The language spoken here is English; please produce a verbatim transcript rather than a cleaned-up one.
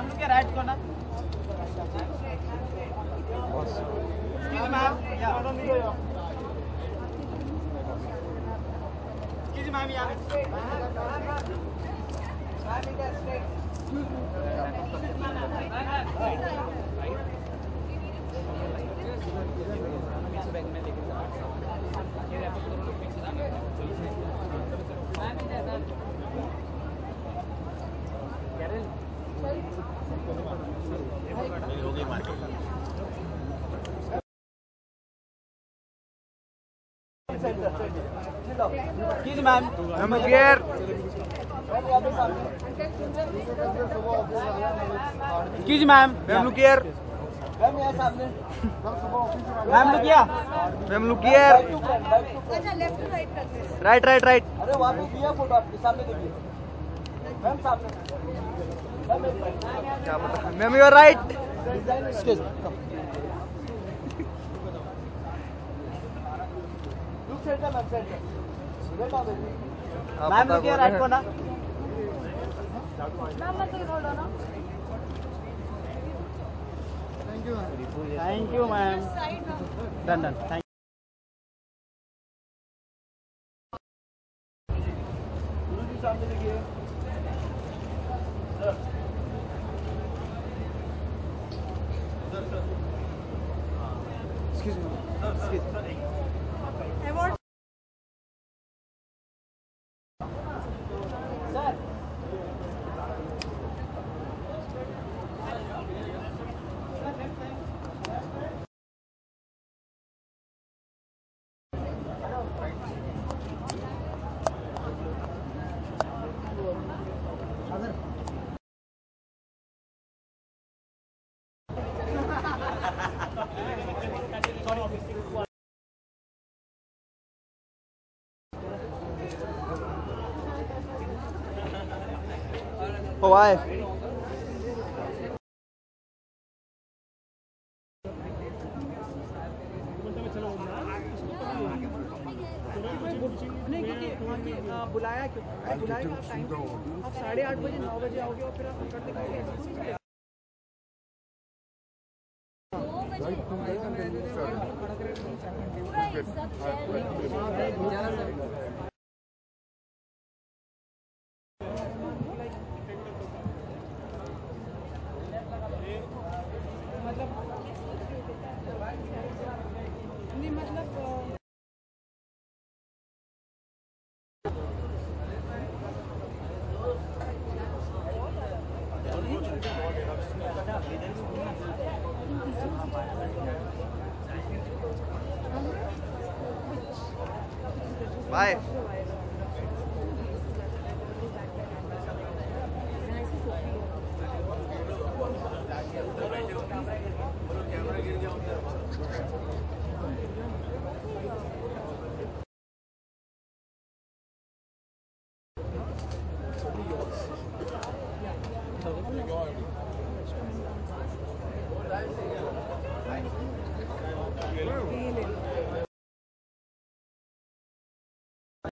हम लोग क्या राइट करना? Excuse me, yeah. Please, ma'am. I'm here. Excuse me, ma'am. Ma'am, look here. Ma'am, look here. Ma'am, look here. Left to right. Right, right, right. Ma'am, you are right. Excuse me. Ma'am लोग क्या write करना? Ma'am मत roll डालो। Thank you. Thank you ma'am. Done done. Thank. Guruji सामने देखिए। Sir. Sir sir. Excuse me. Excuse me. Award. Sir. Oh, why? बुलाया क्यों? बुलाया टाइम आप साढ़े आठ बजे नौ बजे आओगे और फिर आप टिकट दिखाओगे Bye. Bye.